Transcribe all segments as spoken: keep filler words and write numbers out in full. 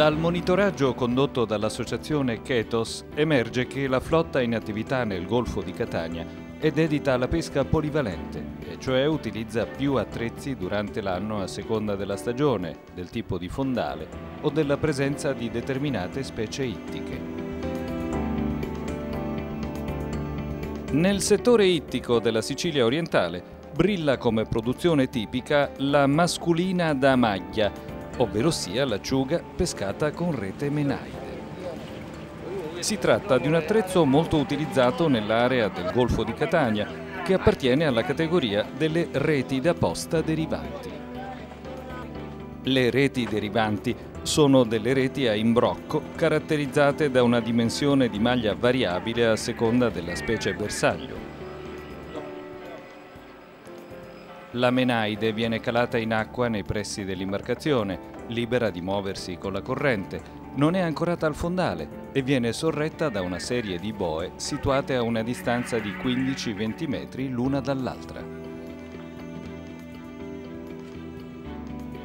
Dal monitoraggio condotto dall'associazione Chetos emerge che la flotta in attività nel Golfo di Catania è dedita alla pesca polivalente, e cioè utilizza più attrezzi durante l'anno a seconda della stagione, del tipo di fondale o della presenza di determinate specie ittiche. Nel settore ittico della Sicilia orientale brilla come produzione tipica la masculina da magghia, ovvero sia l'acciuga pescata con rete menaide. Si tratta di un attrezzo molto utilizzato nell'area del Golfo di Catania, che appartiene alla categoria delle reti da posta derivanti. Le reti derivanti sono delle reti a imbrocco caratterizzate da una dimensione di maglia variabile a seconda della specie bersaglio. La menaide viene calata in acqua nei pressi dell'imbarcazione, libera di muoversi con la corrente, non è ancorata al fondale e viene sorretta da una serie di boe situate a una distanza di quindici venti metri l'una dall'altra.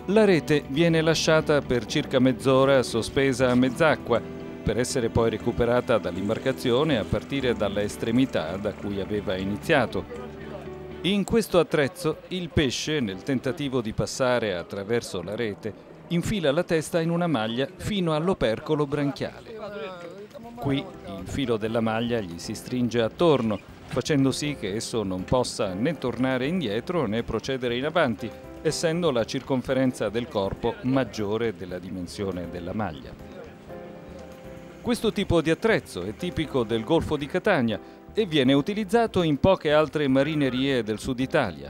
La rete viene lasciata per circa mezz'ora sospesa a mezz'acqua, per essere poi recuperata dall'imbarcazione a partire dalla estremità da cui aveva iniziato. In questo attrezzo il pesce, nel tentativo di passare attraverso la rete, infila la testa in una maglia fino all'opercolo branchiale. Qui il filo della maglia gli si stringe attorno, facendo sì che esso non possa né tornare indietro né procedere in avanti, essendo la circonferenza del corpo maggiore della dimensione della maglia. Questo tipo di attrezzo è tipico del Golfo di Catania e viene utilizzato in poche altre marinerie del sud Italia.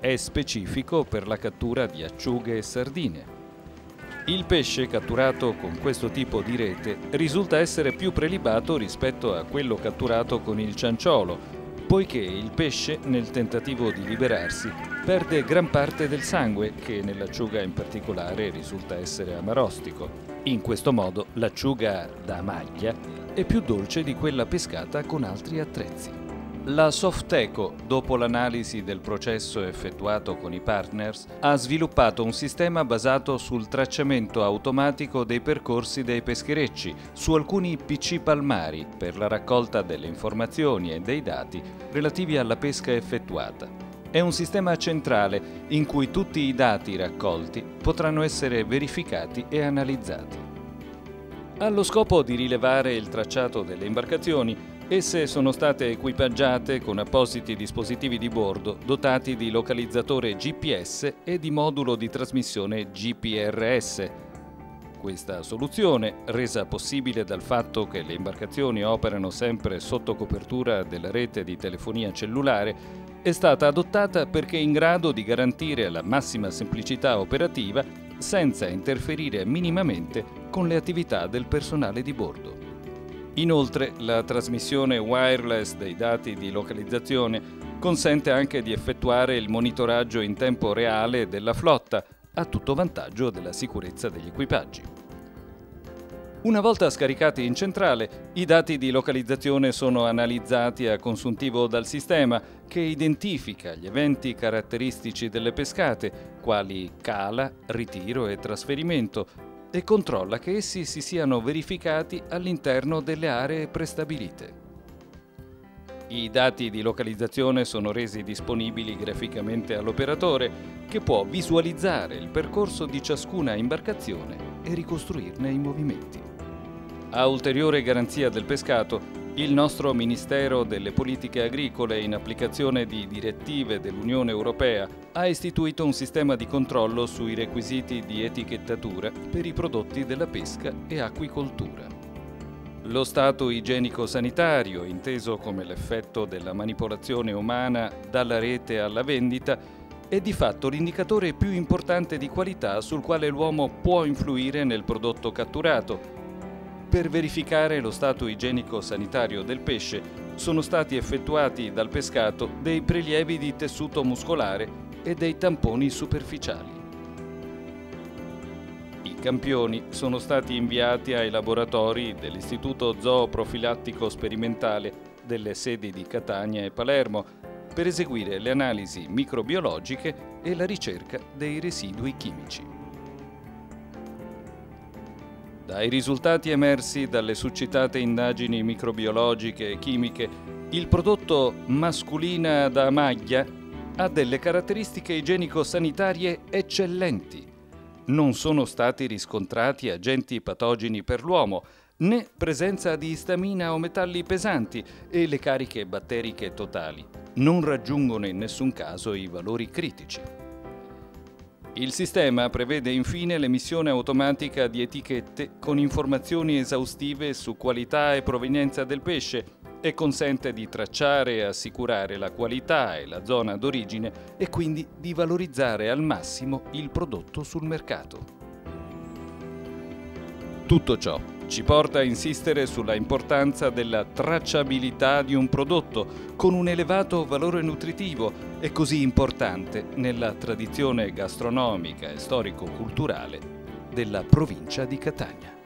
È specifico per la cattura di acciughe e sardine. Il pesce catturato con questo tipo di rete risulta essere più prelibato rispetto a quello catturato con il cianciolo, poiché il pesce, nel tentativo di liberarsi, perde gran parte del sangue, che nell'acciuga in particolare risulta essere amarostico. In questo modo l'acciuga da magghia è più dolce di quella pescata con altri attrezzi. La Softeco, dopo l'analisi del processo effettuato con i partners, ha sviluppato un sistema basato sul tracciamento automatico dei percorsi dei pescherecci su alcuni P C palmari per la raccolta delle informazioni e dei dati relativi alla pesca effettuata. È un sistema centrale in cui tutti i dati raccolti potranno essere verificati e analizzati. Allo scopo di rilevare il tracciato delle imbarcazioni, esse sono state equipaggiate con appositi dispositivi di bordo dotati di localizzatore G P S e di modulo di trasmissione G P R S. Questa soluzione, resa possibile dal fatto che le imbarcazioni operano sempre sotto copertura della rete di telefonia cellulare, è stata adottata perché è in grado di garantire la massima semplicità operativa senza interferire minimamente con le attività del personale di bordo. Inoltre, la trasmissione wireless dei dati di localizzazione consente anche di effettuare il monitoraggio in tempo reale della flotta, a tutto vantaggio della sicurezza degli equipaggi. Una volta scaricati in centrale, i dati di localizzazione sono analizzati a consuntivo dal sistema, che identifica gli eventi caratteristici delle pescate, quali cala, ritiro e trasferimento, e controlla che essi si siano verificati all'interno delle aree prestabilite. I dati di localizzazione sono resi disponibili graficamente all'operatore, che può visualizzare il percorso di ciascuna imbarcazione e ricostruirne i movimenti. A ulteriore garanzia del pescato, il nostro Ministero delle Politiche Agricole, in applicazione di direttive dell'Unione Europea, ha istituito un sistema di controllo sui requisiti di etichettatura per i prodotti della pesca e acquicoltura. Lo stato igienico-sanitario, inteso come l'effetto della manipolazione umana dalla rete alla vendita, è di fatto l'indicatore più importante di qualità sul quale l'uomo può influire nel prodotto catturato. Per verificare lo stato igienico-sanitario del pesce sono stati effettuati dal pescato dei prelievi di tessuto muscolare e dei tamponi superficiali. I campioni sono stati inviati ai laboratori dell'Istituto Zooprofilattico Sperimentale delle sedi di Catania e Palermo per eseguire le analisi microbiologiche e la ricerca dei residui chimici. Dai risultati emersi dalle succitate indagini microbiologiche e chimiche, il prodotto masculina da magghia ha delle caratteristiche igienico-sanitarie eccellenti. Non sono stati riscontrati agenti patogeni per l'uomo, né presenza di istamina o metalli pesanti e le cariche batteriche totali non raggiungono in nessun caso i valori critici. Il sistema prevede infine l'emissione automatica di etichette con informazioni esaustive su qualità e provenienza del pesce e consente di tracciare e assicurare la qualità e la zona d'origine e quindi di valorizzare al massimo il prodotto sul mercato. Tutto ciò ci porta a insistere sulla importanza della tracciabilità di un prodotto con un elevato valore nutritivo e così importante nella tradizione gastronomica e storico-culturale della provincia di Catania.